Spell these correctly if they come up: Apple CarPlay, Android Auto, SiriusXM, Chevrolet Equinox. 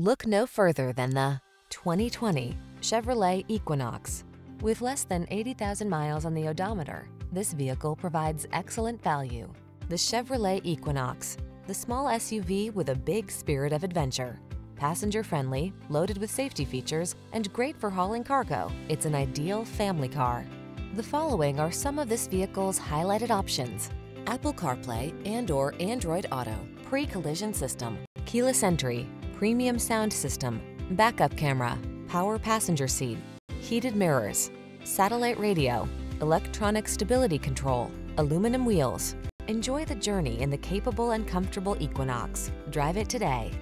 Look no further than the 2020 Chevrolet Equinox. With less than 80,000 miles on the odometer, this vehicle provides excellent value. The Chevrolet Equinox, the small SUV with a big spirit of adventure. Passenger-friendly, loaded with safety features, and great for hauling cargo, it's an ideal family car. The following are some of this vehicle's highlighted options: Apple CarPlay and/or Android Auto, pre-collision system, keyless entry, premium sound system, backup camera, power passenger seat, heated mirrors, satellite radio, electronic stability control, aluminum wheels. Enjoy the journey in the capable and comfortable Equinox. Drive it today.